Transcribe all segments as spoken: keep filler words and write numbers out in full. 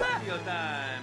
Mario time!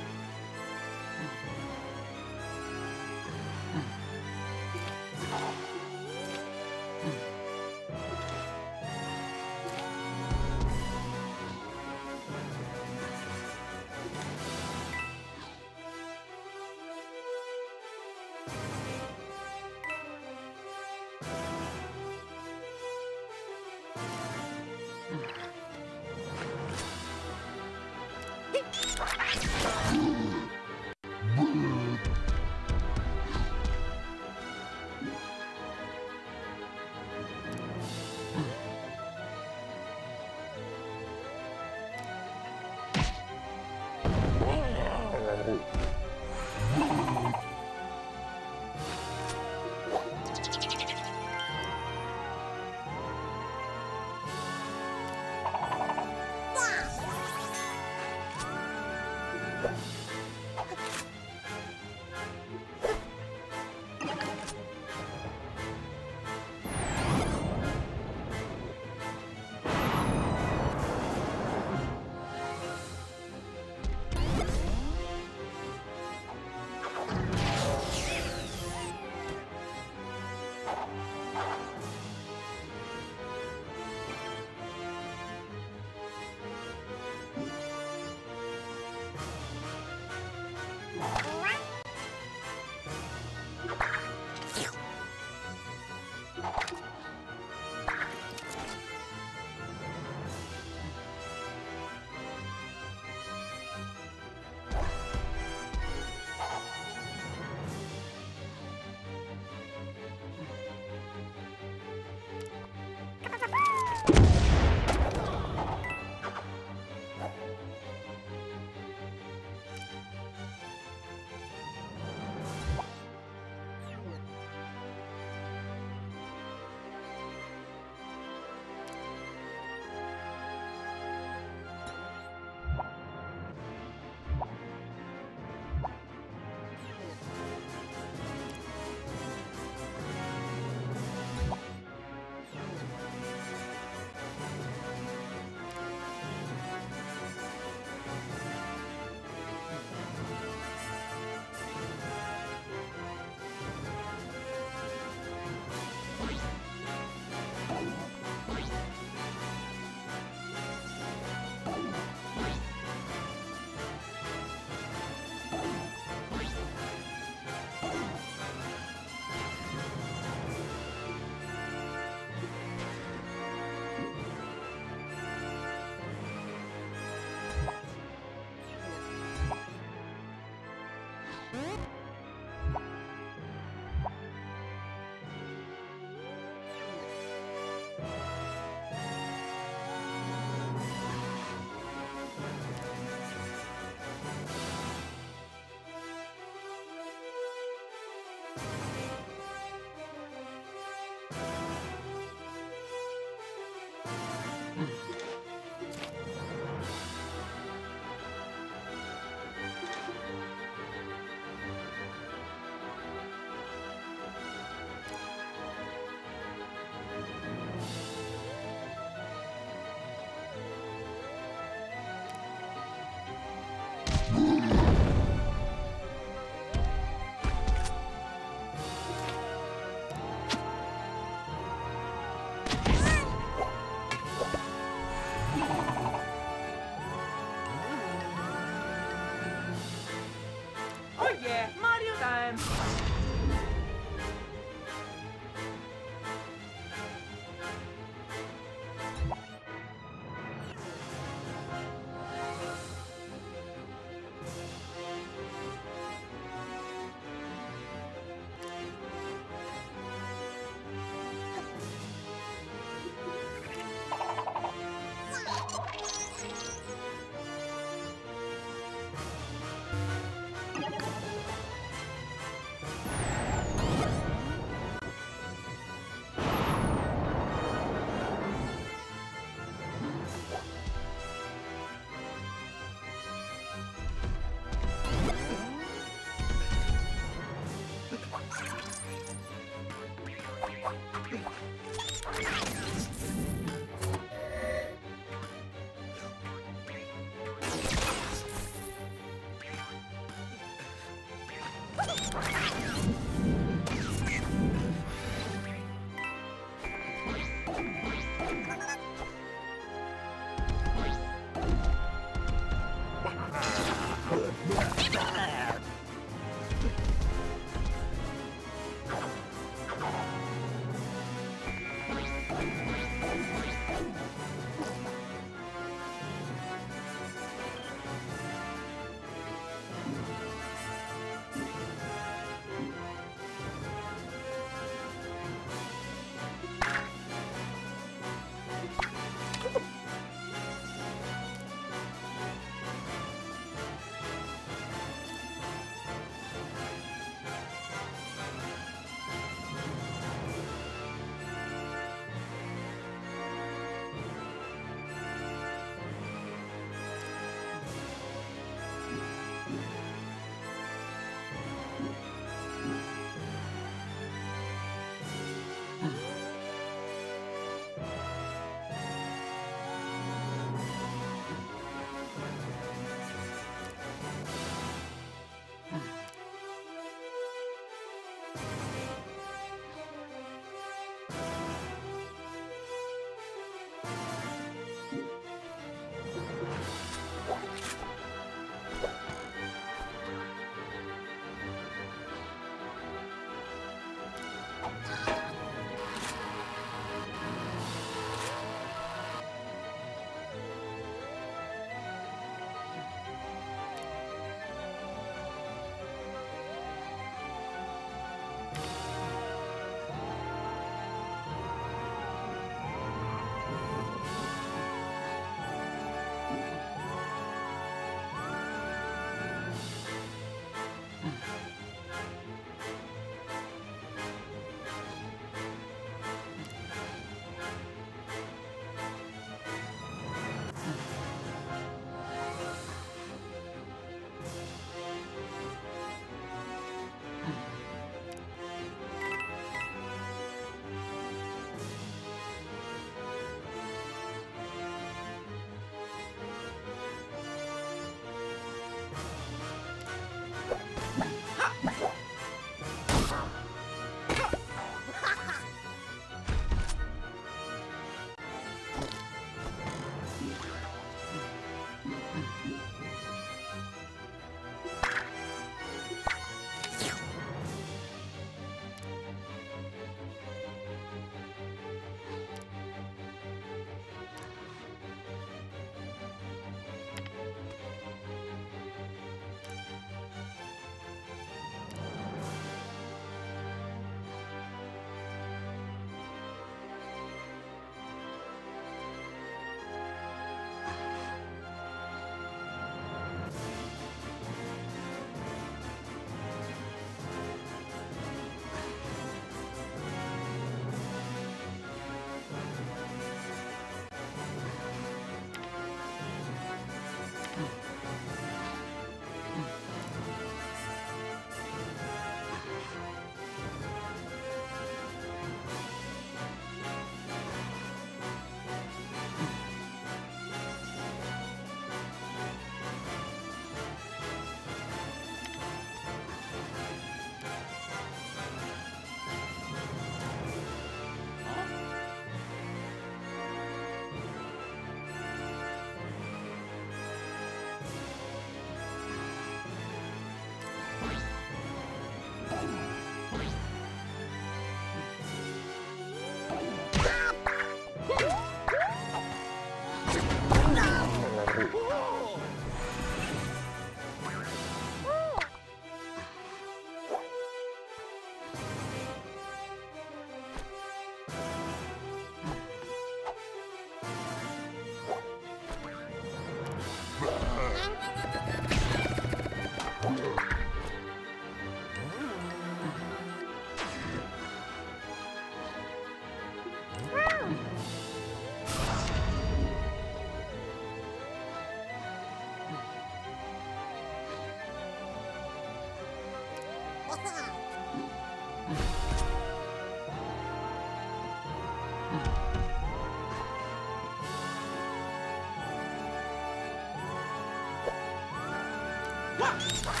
What?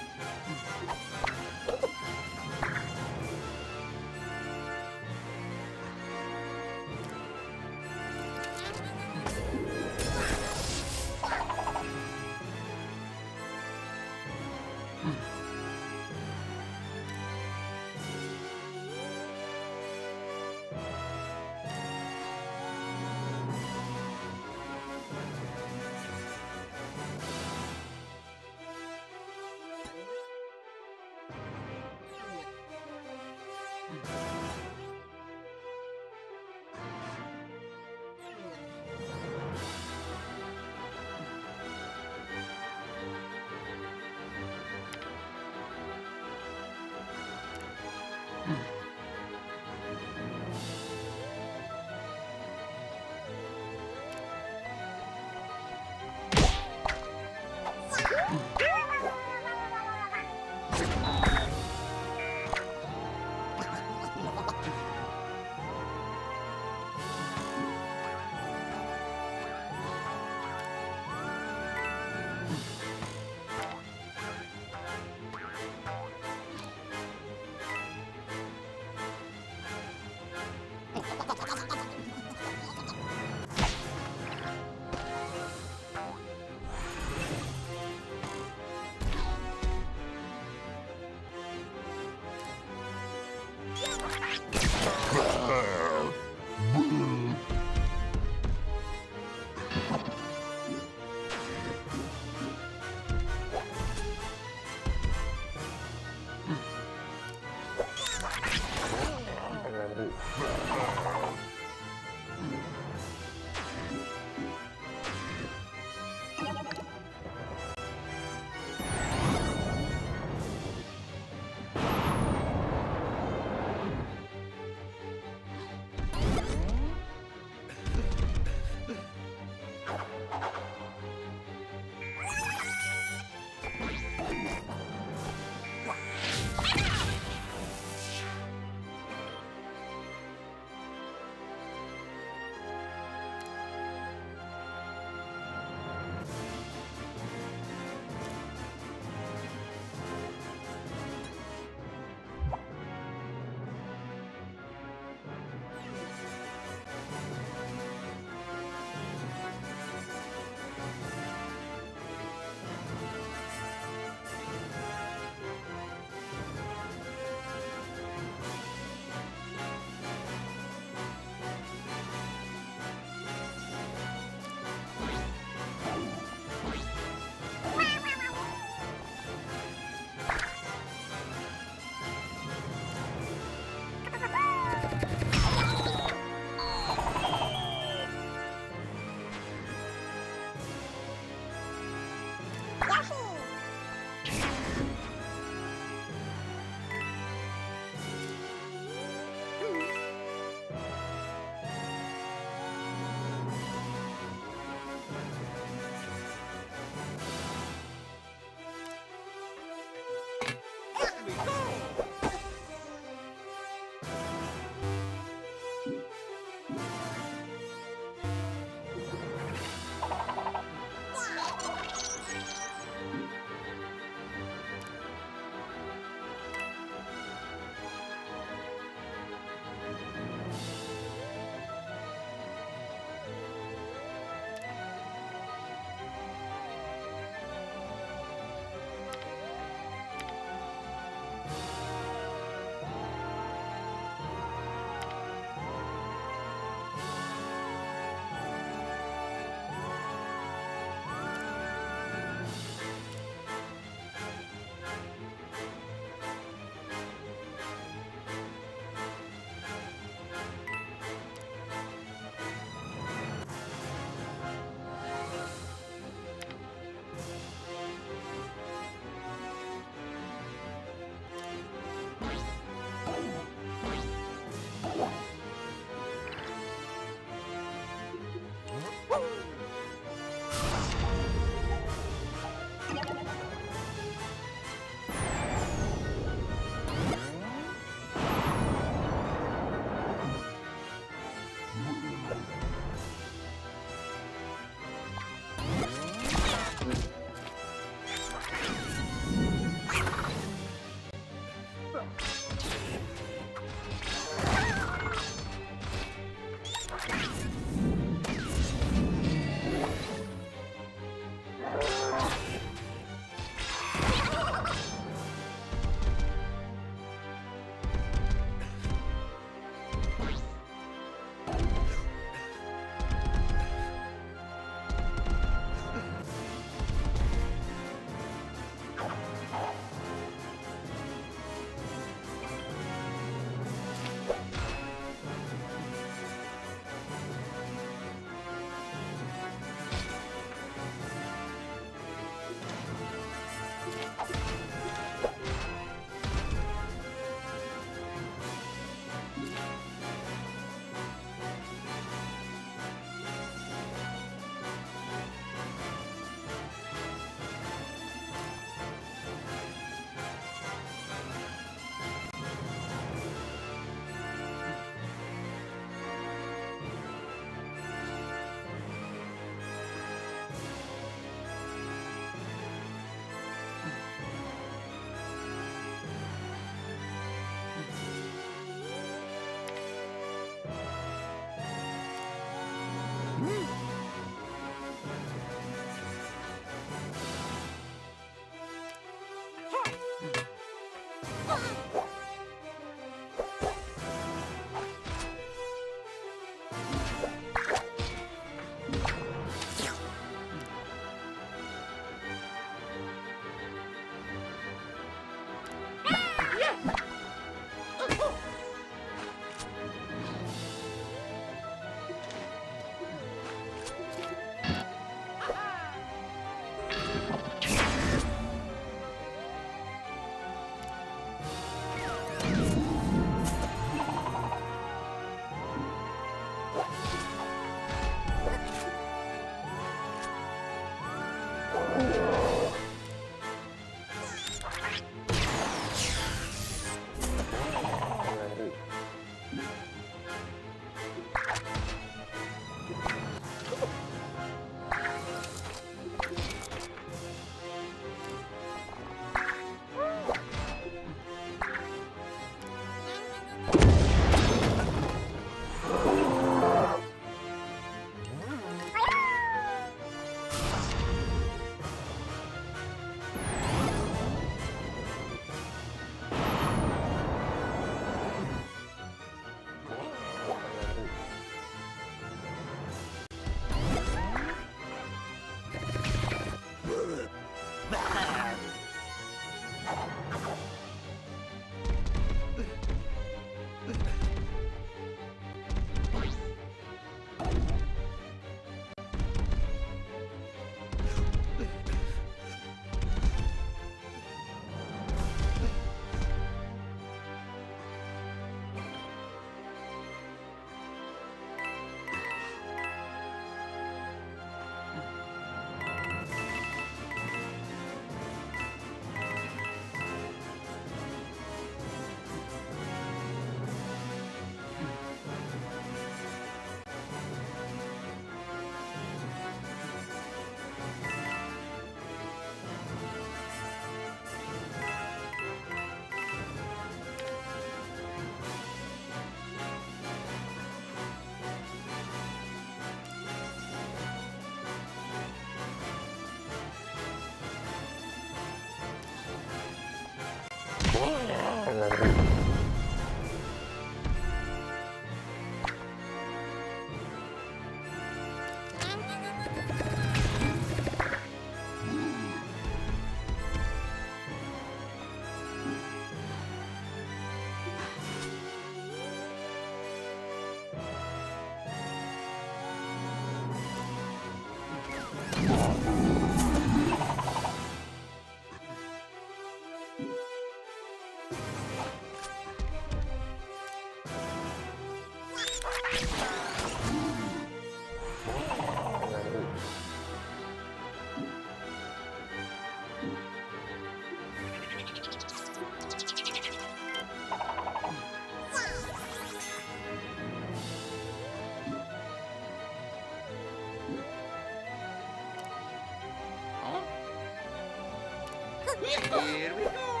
Here we go!